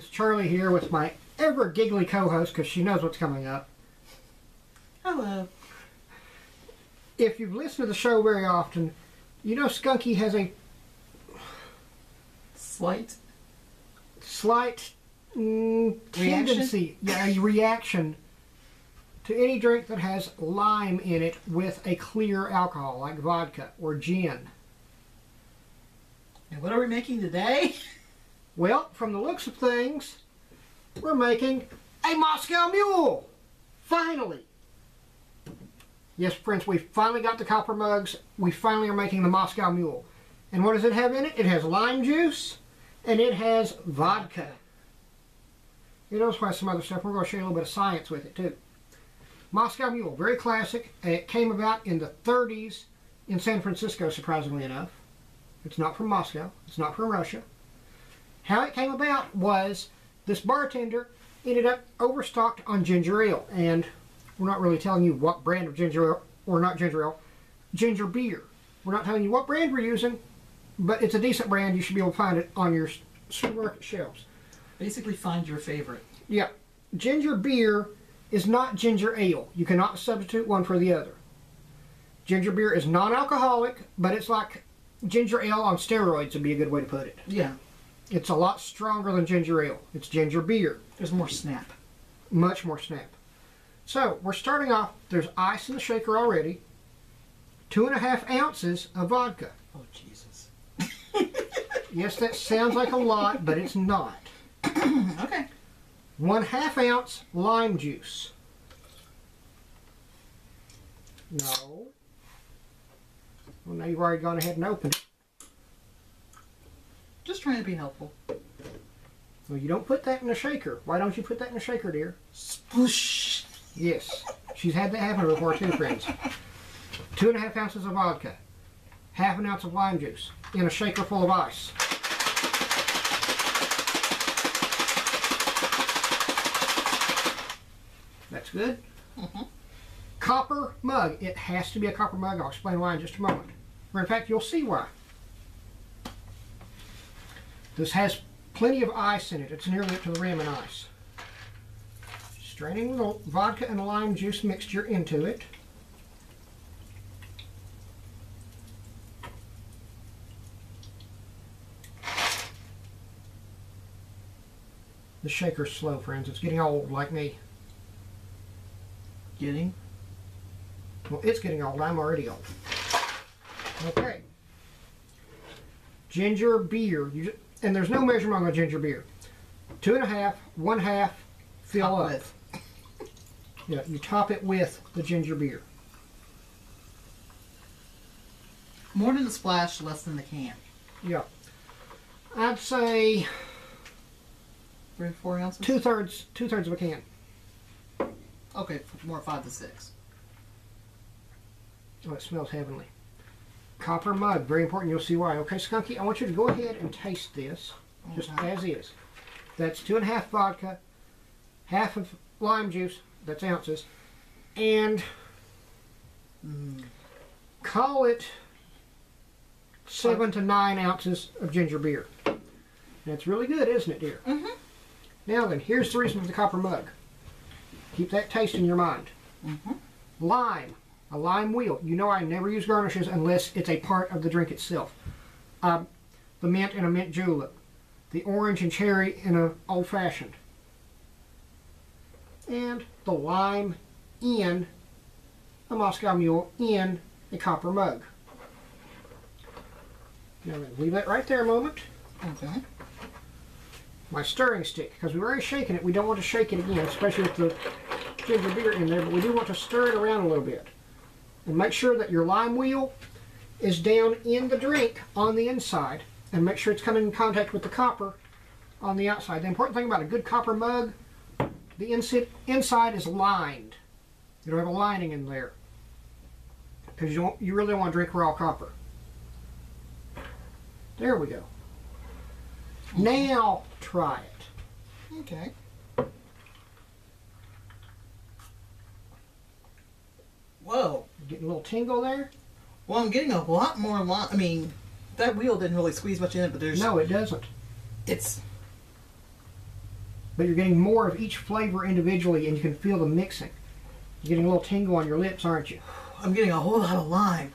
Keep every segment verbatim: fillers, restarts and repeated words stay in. friends, Charlie here with my ever giggly co-host, because she knows what's coming up. Hello. If you've listened to the show very often, you know Skunky has a slight, slight mm, tendency, yeah, a reaction to any drink that has lime in it with a clear alcohol, like vodka or gin. And what are we making today? Well, from the looks of things, we're making a Moscow Mule! Finally! Yes, friends, we finally got the copper mugs. We finally are making the Moscow Mule. And what does it have in it? It has lime juice, and it has vodka. You notice why some other stuff. We're going to show you a little bit of science with it, too. Moscow Mule, very classic. It came about in the thirties in San Francisco, surprisingly enough. It's not from Moscow. It's not from Russia. How it came about was this bartender ended up overstocked on ginger ale. And we're not really telling you what brand of ginger ale, or not ginger ale, ginger beer. We're not telling you what brand we're using, but it's a decent brand. You should be able to find it on your supermarket shelves. Basically, find your favorite. Yeah. Ginger beer is not ginger ale. You cannot substitute one for the other. Ginger beer is non-alcoholic, but it's like ginger ale on steroids would be a good way to put it. Yeah. It's a lot stronger than ginger ale. It's ginger beer. There's more snap. Much more snap. So, we're starting off. There's ice in the shaker already. Two and a half ounces of vodka. Oh, Jesus. Yes, that sounds like a lot, but it's not. Okay. One half ounce lime juice. No. Well, now you've already gone ahead and opened it. Just trying to be helpful. Well, you don't put that in a shaker. Why don't you put that in a shaker, dear? Sploosh! Yes. She's had that happen before, too, friends. Two and a half ounces of vodka. Half an ounce of lime juice. In a shaker full of ice. That's good. Mm-hmm. Copper mug. It has to be a copper mug. I'll explain why in just a moment. Or in fact, you'll see why. This has plenty of ice in it. It's nearly up to the rim in ice. Straining the vodka and lime juice mixture into it. The shaker's slow, friends. It's getting old like me. Getting? Well, it's getting old. I'm already old. Okay. Ginger beer. You just, and there's no measurement on a ginger beer. Two and a half, one half, fill top up. With. Yeah, you top it with the ginger beer. More than the splash, less than the can. Yeah. I'd say three or four ounces? Two thirds two thirds of a can. Okay, more five to six. Oh, it smells heavenly. Copper mug, very important. You'll see why. Okay, Skunky, I want you to go ahead and taste this, just okay. As is. That's two and a half vodka, half of lime juice, that's ounces, and mm. call it seven to nine ounces of ginger beer. That's really good, isn't it, dear? Mm-hmm. Now then, here's the reason for the copper mug. Keep that taste in your mind. Mm-hmm. Lime. A lime wheel. You know I never use garnishes unless it's a part of the drink itself. Um, the mint and a mint julep. The orange and cherry in an old-fashioned. And the lime in a Moscow Mule in a copper mug. Now I'm going to leave that right there a moment. Okay. My stirring stick, because we've already shaken it. We don't want to shake it again, especially with the ginger beer in there, but we do want to stir it around a little bit. And make sure that your lime wheel is down in the drink on the inside, and make sure it's coming in contact with the copper on the outside. The important thing about a good copper mug, the inside, inside is lined. It'll have a lining in there, because you don't, you really don't want to drink raw copper. There we go. Now try it. Okay. Whoa. Getting a little tingle there? Well, I'm getting a lot more lime. I mean, that wheel didn't really squeeze much in it, but there's... No, it doesn't. It's... but you're getting more of each flavor individually, and you can feel the mixing. You're getting a little tingle on your lips, aren't you? I'm getting a whole lot of lime.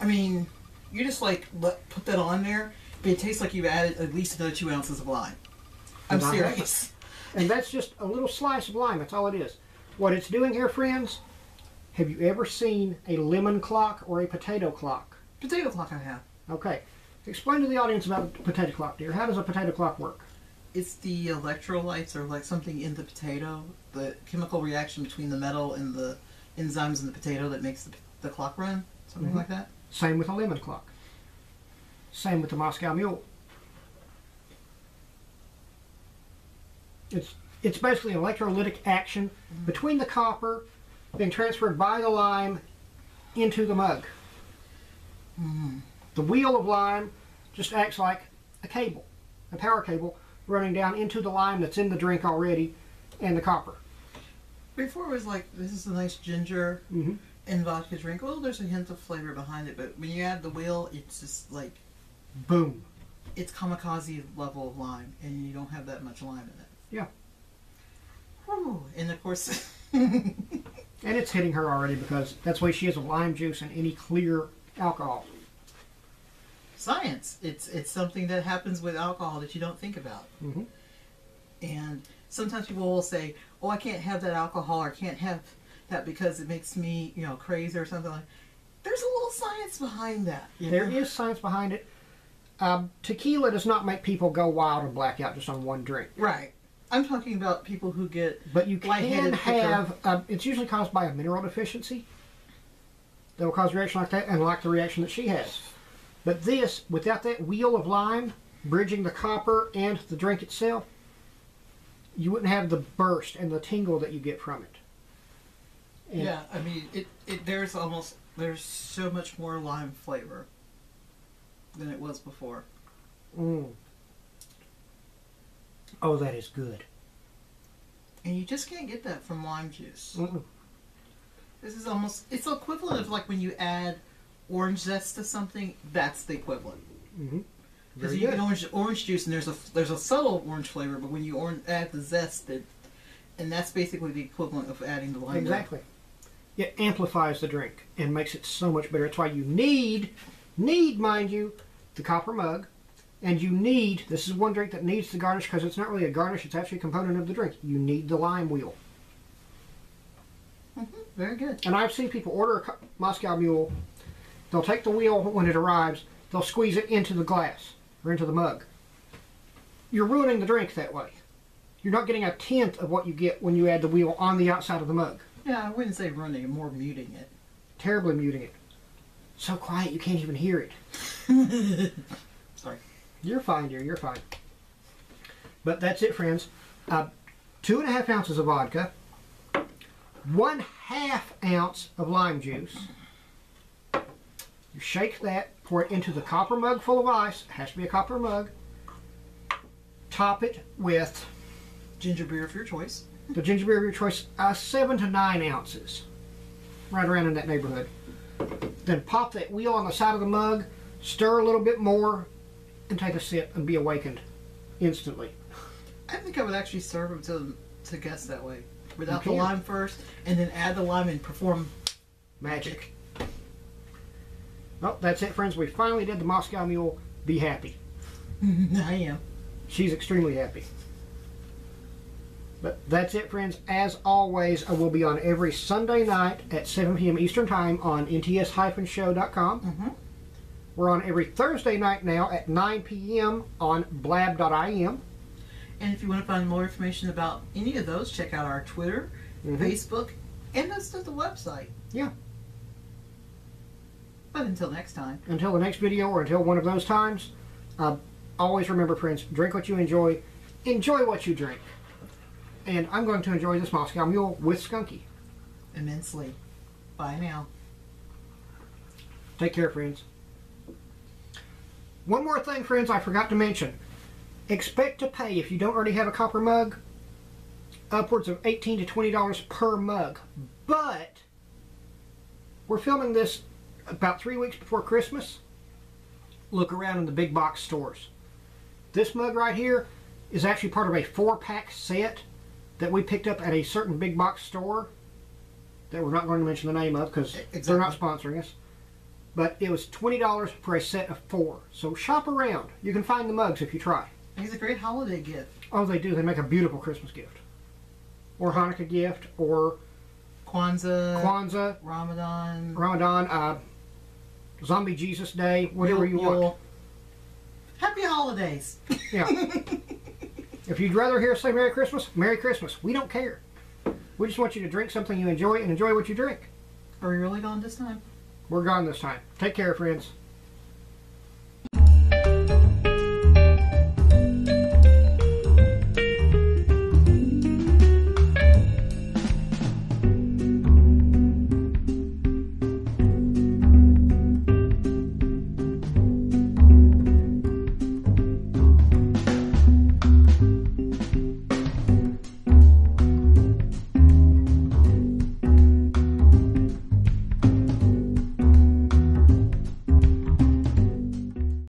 I mean, you just like put that on there, but it tastes like you've added at least another two ounces of lime. I'm Not serious. That. And that's just a little slice of lime. That's all it is. What it's doing here, friends, have you ever seen a lemon clock or a potato clock? Potato clock I have. Okay. Explain to the audience about the potato clock, dear. How does a potato clock work? It's the electrolytes, or like something in the potato, the chemical reaction between the metal and the enzymes in the potato that makes the, the clock run, something mm-hmm. like that. Same with a lemon clock. Same with the Moscow Mule. It's, it's basically an electrolytic action mm-hmm. between the copper being transferred by the lime into the mug. Mm-hmm. The wheel of lime just acts like a cable, a power cable, running down into the lime that's in the drink already and the copper. Before it was like, this is a nice ginger mm-hmm. and vodka drink. Well, there's a hint of flavor behind it, but when you add the wheel, it's just like, boom. It's kamikaze level of lime, and you don't have that much lime in it. Yeah. Whew. And of course... and it's hitting her already, because that's why she has a lime juice and any clear alcohol. Science. It's it's something that happens with alcohol that you don't think about. Mm-hmm. And sometimes people will say, oh, I can't have that alcohol, or I can't have that because it makes me, you know, crazy or something like that. There's a little science behind that. There is science behind it. Um, tequila does not make people go wild and black out just on one drink. Right. I'm talking about people who get But you can have, uh, it's usually caused by a mineral deficiency that will cause a reaction like that, and like the reaction that she has. But this, without that wheel of lime bridging the copper and the drink itself, you wouldn't have the burst and the tingle that you get from it. And yeah, I mean, it, it. There's almost, there's so much more lime flavor than it was before. Mm. Oh, that is good. And you just can't get that from lime juice. Mm-mm. This is almost, it's equivalent of like when you add orange zest to something. That's the equivalent. Mm-hmm. Because you get orange, orange juice, and there's a there's a subtle orange flavor, but when you orange, add the zest, it, and that's basically the equivalent of adding the lime. Exactly. It amplifies the drink and makes it so much better. It's why you need, need mind you, the copper mug, and you need, this is one drink that needs the garnish, because it's not really a garnish, it's actually a component of the drink. You need the lime wheel. Mm-hmm. Very good. And I've seen people order a Moscow Mule. They'll take the wheel when it arrives, they'll squeeze it into the glass or into the mug. You're ruining the drink that way. You're not getting a tenth of what you get when you add the wheel on the outside of the mug. Yeah, I wouldn't say ruining it, more muting it. Terribly muting it. So quiet you can't even hear it. Sorry. You're fine, dear, you're fine. But that's it, friends. Uh, two and a half ounces of vodka, one half ounce of lime juice. You shake that, pour it into the copper mug full of ice. It has to be a copper mug. Top it with ginger beer of your choice. The ginger beer of your choice, uh, seven to nine ounces, right around in that neighborhood. Then pop that wheel on the side of the mug, stir a little bit more, and take a sip and be awakened instantly. I think I would actually serve them to, to guests that way, without the lime first, and then add the lime and perform magic. Well, that's it, friends. We finally did the Moscow Mule. Be happy. I am. She's extremely happy. But that's it, friends. As always, I will be on every Sunday night at seven P M Eastern Time on N T S show dot com. Mm-hmm. We're on every Thursday night now at nine P M on blab dot I M. And if you want to find more information about any of those, check out our Twitter, mm-hmm. Facebook, and that's the website. Yeah. But until next time. Until the next video, or until one of those times, uh, always remember, friends, drink what you enjoy, enjoy what you drink. And I'm going to enjoy this Moscow Mule with Skunky. Immensely. Bye now. Take care, friends. One more thing, friends, I forgot to mention. Expect to pay, if you don't already have a copper mug, upwards of eighteen to twenty dollars per mug. But we're filming this about three weeks before Christmas. Look around in the big box stores. This mug right here is actually part of a four-pack set that we picked up at a certain big box store that we're not going to mention the name of because exactly. They're not sponsoring us. But it was twenty dollars for a set of four. So shop around. You can find the mugs if you try. It's a great holiday gift. Oh, they do. They make a beautiful Christmas gift. Or Hanukkah gift, or Kwanzaa, Kwanzaa Ramadan, Ramadan, uh, Zombie Jesus Day, whatever you'll, you want. You'll... Happy holidays. Yeah. If you'd rather hear us say Merry Christmas, Merry Christmas. We don't care. We just want you to drink something you enjoy and enjoy what you drink. Are we really gone this time? We're gone this time. Take care, friends.